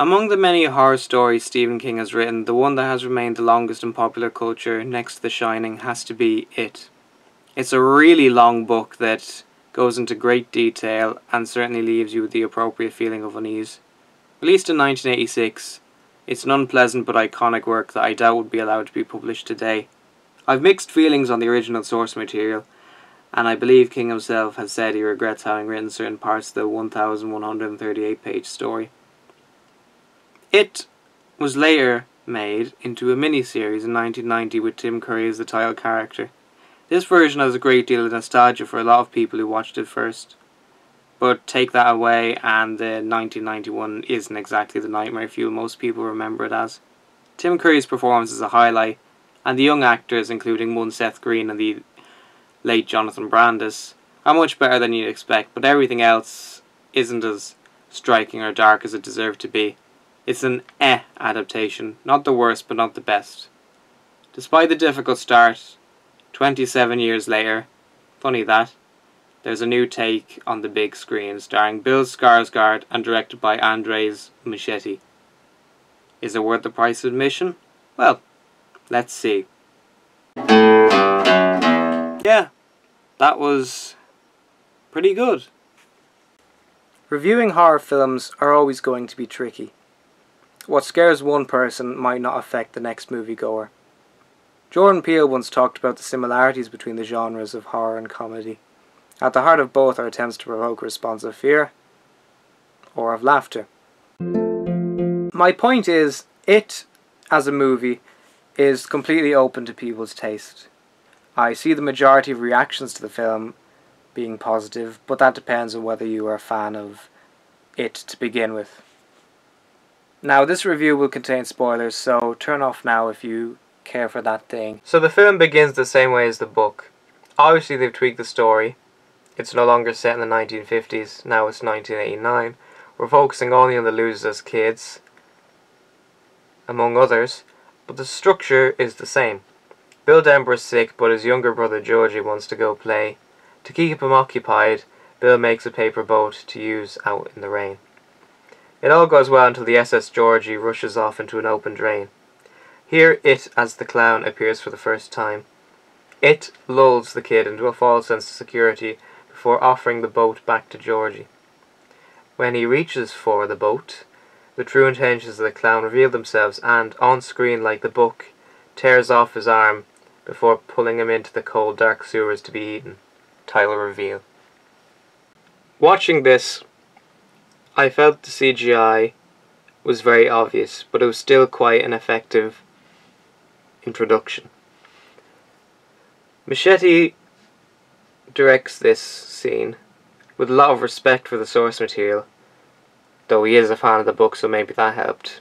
Among the many horror stories Stephen King has written, the one that has remained the longest in popular culture next to The Shining has to be It. It's a really long book that goes into great detail and certainly leaves you with the appropriate feeling of unease. Released in 1986, it's an unpleasant but iconic work that I doubt would be allowed to be published today. I've mixed feelings on the original source material, and I believe King himself has said he regrets having written certain parts of the 1,138-page story. It was later made into a mini-series in 1990 with Tim Curry as the title character. This version has a great deal of nostalgia for a lot of people who watched it first. But take that away and the 1991 isn't exactly the nightmare fuel most people remember it as. Tim Curry's performance is a highlight, and the young actors, including one Seth Green and the late Jonathan Brandis, are much better than you'd expect, but everything else isn't as striking or dark as it deserved to be. It's an adaptation, not the worst but not the best. Despite the difficult start, 27 years later, funny that, there's a new take on the big screen starring Bill Skarsgård and directed by Andy Muschietti. Is it worth the price of admission? Well, let's see. Yeah, that was pretty good. Reviewing horror films are always going to be tricky. What scares one person might not affect the next moviegoer. Jordan Peele once talked about the similarities between the genres of horror and comedy. At the heart of both are attempts to provoke a response of fear or of laughter. My point is, It, as a movie, is completely open to people's taste. I see the majority of reactions to the film being positive, but that depends on whether you are a fan of It to begin with. Now, this review will contain spoilers, so turn off now if you care for that thing. So the film begins the same way as the book. Obviously they've tweaked the story. It's no longer set in the 1950s, now it's 1989. We're focusing only on the losers as kids, among others, but the structure is the same. Bill Denbrough's sick, but his younger brother Georgie wants to go play. To keep him occupied, Bill makes a paper boat to use out in the rain. It all goes well until the SS Georgie rushes off into an open drain. Here It, as the clown, appears for the first time. It lulls the kid into a false sense of security before offering the boat back to Georgie. When he reaches for the boat, the true intentions of the clown reveal themselves and, on screen like the book, tears off his arm before pulling him into the cold dark sewers to be eaten. Title reveal. Watching this, I felt the CGI was very obvious, but it was still quite an effective introduction. Muschietti directs this scene with a lot of respect for the source material, though he is a fan of the book, so maybe that helped.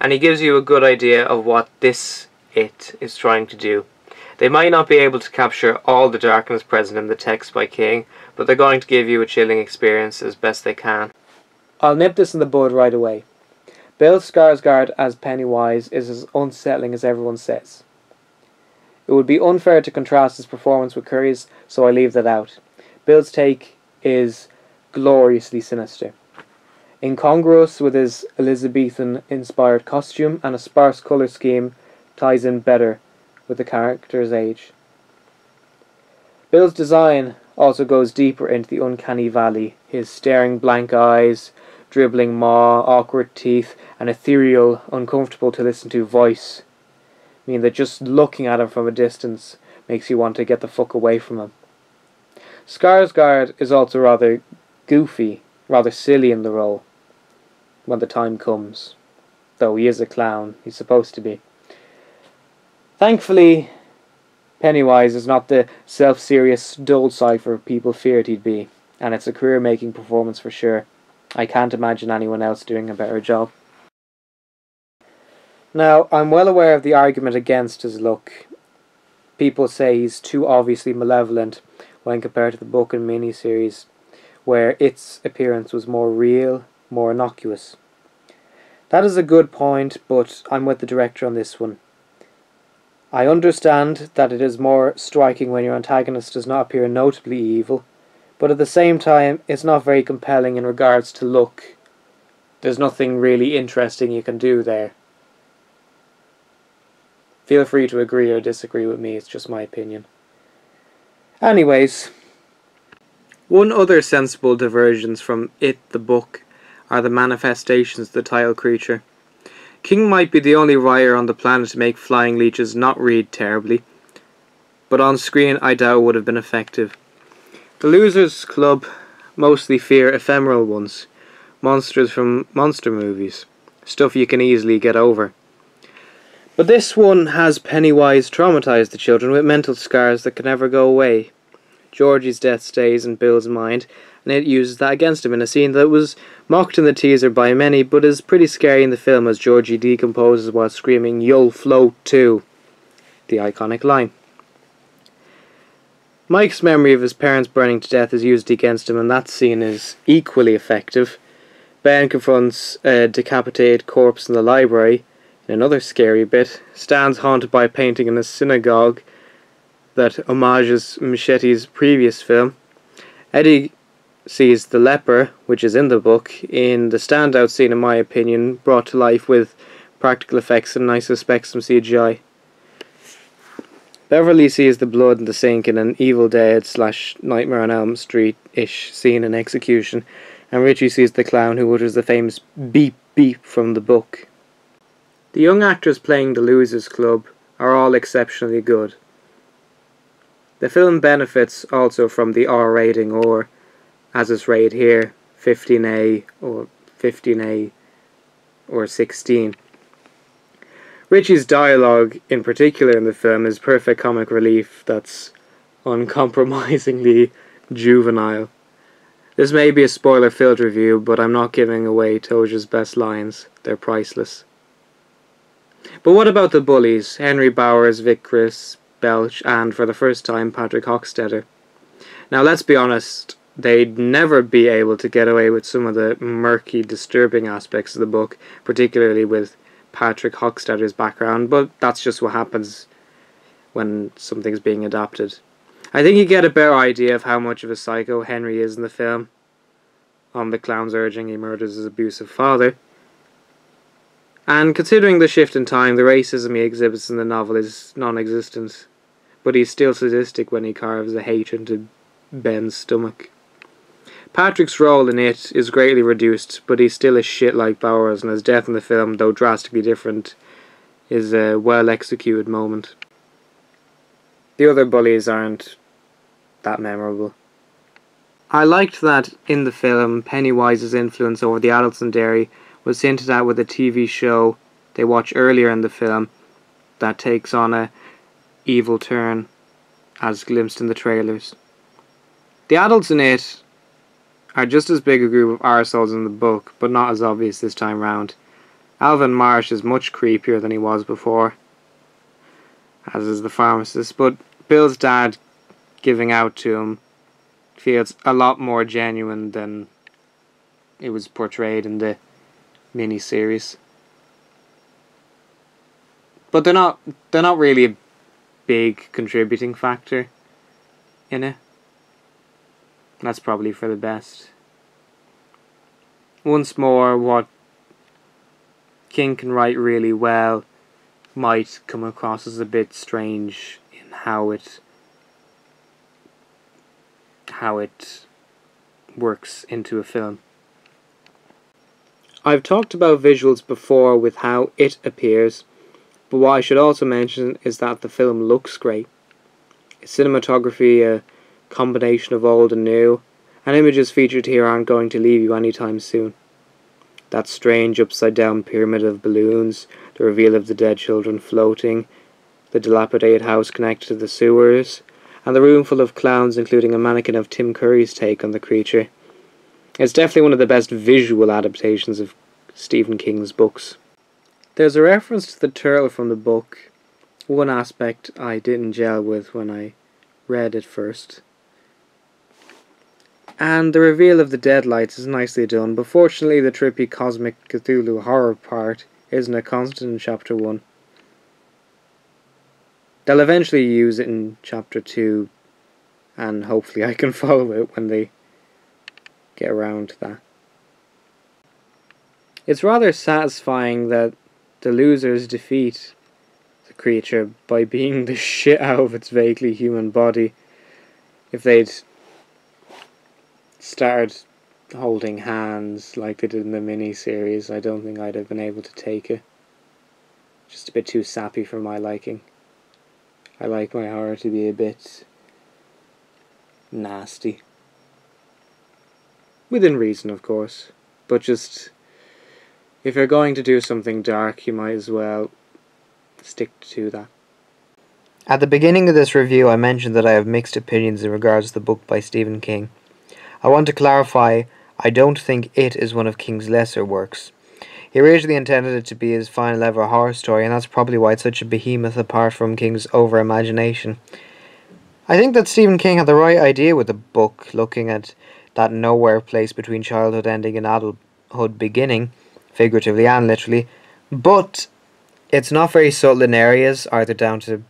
And he gives you a good idea of what this It is trying to do. They might not be able to capture all the darkness present in the text by King, but they're going to give you a chilling experience as best they can. I'll nip this in the bud right away. Bill Skarsgård as Pennywise is as unsettling as everyone says. It would be unfair to contrast his performance with Curry's, so I leave that out. Bill's take is gloriously sinister. Incongruous with his Elizabethan-inspired costume and a sparse colour scheme ties in better with the character's age. Bill's design also goes deeper into the uncanny valley. His staring blank eyes, dribbling maw, awkward teeth, and ethereal, uncomfortable to listen to voice mean that just looking at him from a distance makes you want to get the fuck away from him. Skarsgård is also rather goofy, rather silly in the role when the time comes. Though he is a clown, he's supposed to be. Thankfully, Pennywise is not the self-serious, dull cipher people feared he'd be, and it's a career-making performance for sure. I can't imagine anyone else doing a better job. Now, I'm well aware of the argument against his look. People say he's too obviously malevolent when compared to the book and miniseries, where its appearance was more real, more innocuous. That is a good point, but I'm with the director on this one. I understand that it is more striking when your antagonist does not appear notably evil, but at the same time it's not very compelling in regards to look There's nothing really interesting you can do there. Feel free to agree or disagree with me, it's just my opinion. Anyways, one other sensible divergence from It, the book, are the manifestations of the tile creature. King might be the only writer on the planet to make flying leeches not read terribly, but on screen I doubt would have been effective. The Losers Club mostly fear ephemeral ones, monsters from monster movies, stuff you can easily get over. But this one has Pennywise traumatise the children with mental scars that can never go away. Georgie's death stays in Bill's mind, and it uses that against him in a scene that was mocked in the teaser by many, but is pretty scary in the film as Georgie decomposes while screaming, "You'll float too," the iconic line. Mike's memory of his parents burning to death is used against him, and that scene is equally effective. Ben confronts a decapitated corpse in the library, in another scary bit. Stan's haunted by a painting in a synagogue that homages Muschietti's previous film. Eddie sees the leper, which is in the book, in the standout scene in my opinion, brought to life with practical effects and I suspect some CGI. Beverly sees the blood in the sink in an Evil Dead / Nightmare on Elm Street-ish scene in Execution, and Richie sees the clown who utters the famous beep beep from the book. The young actors playing the Losers Club are all exceptionally good. The film benefits also from the R rating, or, as it's rated here, 15A or 15A or 16. Richie's dialogue, in particular in the film, is perfect comic relief that's uncompromisingly juvenile. This may be a spoiler-filled review, but I'm not giving away Toja's best lines. They're priceless. But what about the bullies? Henry Bowers, Vic Chris, Belch, and, for the first time, Patrick Hochstetter. Now, let's be honest, they'd never be able to get away with some of the murky, disturbing aspects of the book, particularly with Patrick Hochstetter's background, but that's just what happens when something's being adapted. I think you get a better idea of how much of a psycho Henry is in the film. On the clown's urging, he murders his abusive father. And considering the shift in time, the racism he exhibits in the novel is non-existent, but he's still sadistic when he carves a H into Ben's stomach. Patrick's role in It is greatly reduced, but he's still a shit like Bowers, and his death in the film, though drastically different, is a well-executed moment. The other bullies aren't that memorable. I liked that in the film, Pennywise's influence over the adults in Derry was hinted at with a TV show they watch earlier in the film that takes on a evil turn, as glimpsed in the trailers. The adults in It are just as big a group of arseholes in the book, but not as obvious this time round. Alvin Marsh is much creepier than he was before, as is the pharmacist, but Bill's dad giving out to him feels a lot more genuine than it was portrayed in the miniseries. But they're not really a big contributing factor in it. That's probably for the best. Once more, what King can write really well might come across as a bit strange in how it works into a film. I've talked about visuals before with how it appears, but what I should also mention is that the film looks great. Its cinematography, combination of old and new, and images featured here aren't going to leave you anytime soon. That strange upside-down pyramid of balloons, the reveal of the dead children floating, the dilapidated house connected to the sewers, and the room full of clowns including a mannequin of Tim Curry's take on the creature. It's definitely one of the best visual adaptations of Stephen King's books. There's a reference to the turtle from the book, one aspect I didn't gel with when I read it first. And the reveal of the Deadlights is nicely done, but fortunately the trippy cosmic Cthulhu horror part isn't a constant in Chapter 1. They'll eventually use it in Chapter 2, and hopefully I can follow it when they get around to that. It's rather satisfying that the losers defeat the creature by beating the shit out of its vaguely human body. If they'd started holding hands like they did in the mini-series, I don't think I'd have been able to take it. Just a bit too sappy for my liking. I like my horror to be a bit nasty. Within reason, of course. But just, if you're going to do something dark, you might as well stick to that. At the beginning of this review, I mentioned that I have mixed opinions in regards to the book by Stephen King. I want to clarify, I don't think It is one of King's lesser works. He originally intended it to be his final ever horror story, and that's probably why it's such a behemoth apart from King's over-imagination. I think that Stephen King had the right idea with the book, looking at that nowhere place between childhood ending and adulthood beginning, figuratively and literally, but it's not very subtle in areas, either down to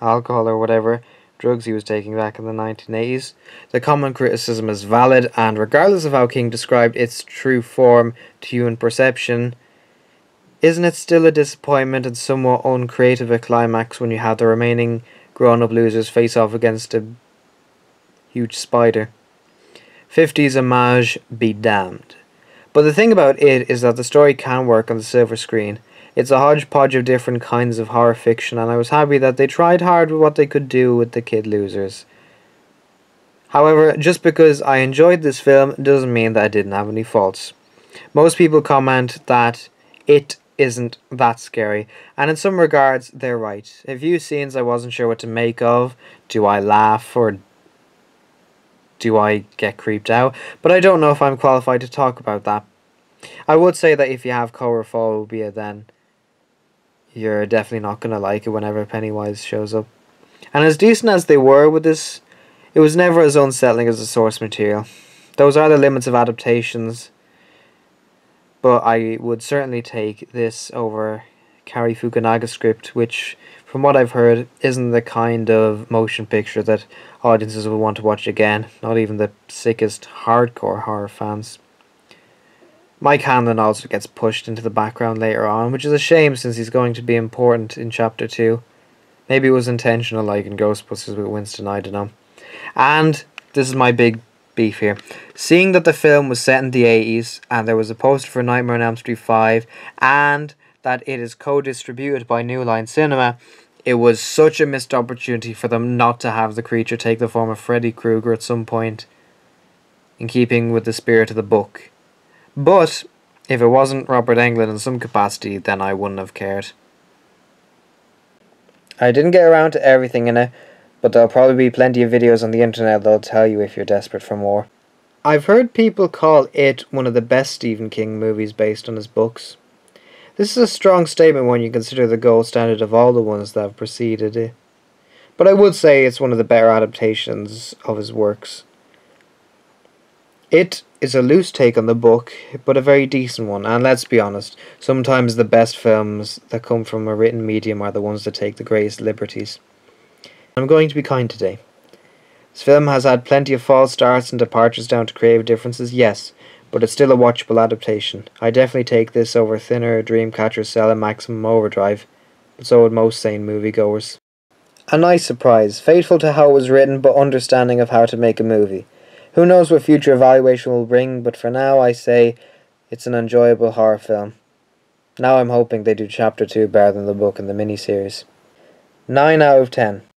alcohol or whatever drugs he was taking back in the 1980s. The common criticism is valid, and regardless of how King described its true form to human perception, isn't it still a disappointment and somewhat uncreative a climax when you have the remaining grown-up losers face off against a huge spider? 50s homage be damned. But the thing about It is that the story can work on the silver screen. It's a hodgepodge of different kinds of horror fiction, and I was happy that they tried hard with what they could do with the kid losers. However, just because I enjoyed this film doesn't mean that I didn't have any faults. Most people comment that it isn't that scary, and in some regards, they're right. A few scenes I wasn't sure what to make of. Do I laugh, or do I get creeped out? But I don't know if I'm qualified to talk about that. I would say that if you have coulrophobia, then you're definitely not going to like it whenever Pennywise shows up. And as decent as they were with this, it was never as unsettling as the source material. Those are the limits of adaptations, but I would certainly take this over Cary Fukunaga's script, which, from what I've heard, isn't the kind of motion picture that audiences will want to watch again, not even the sickest hardcore horror fans. Mike Hanlon also gets pushed into the background later on, which is a shame since he's going to be important in Chapter 2. Maybe it was intentional, like in Ghostbusters with Winston, I don't know. And this is my big beef here. Seeing that the film was set in the 80s, and there was a poster for Nightmare on Elm Street 5, and that it is co-distributed by New Line Cinema, it was such a missed opportunity for them not to have the creature take the form of Freddy Krueger at some point, in keeping with the spirit of the book. But if it wasn't Robert Englund in some capacity, then I wouldn't have cared. I didn't get around to everything in it, but there'll probably be plenty of videos on the internet that'll tell you if you're desperate for more. I've heard people call it one of the best Stephen King movies based on his books. This is a strong statement when you consider the gold standard of all the ones that have preceded it. But I would say it's one of the better adaptations of his works. It is a loose take on the book, but a very decent one, and let's be honest, sometimes the best films that come from a written medium are the ones that take the greatest liberties. I'm going to be kind today. This film has had plenty of false starts and departures down to creative differences, yes, but it's still a watchable adaptation. I definitely take this over thinner Dreamcatcher, Cell, and Maximum Overdrive, but so would most sane moviegoers. A nice surprise, faithful to how it was written, but understanding of how to make a movie. Who knows what future evaluation will bring, but for now I say it's an enjoyable horror film. Now I'm hoping they do Chapter 2 better than the book in the miniseries. 9 out of 10.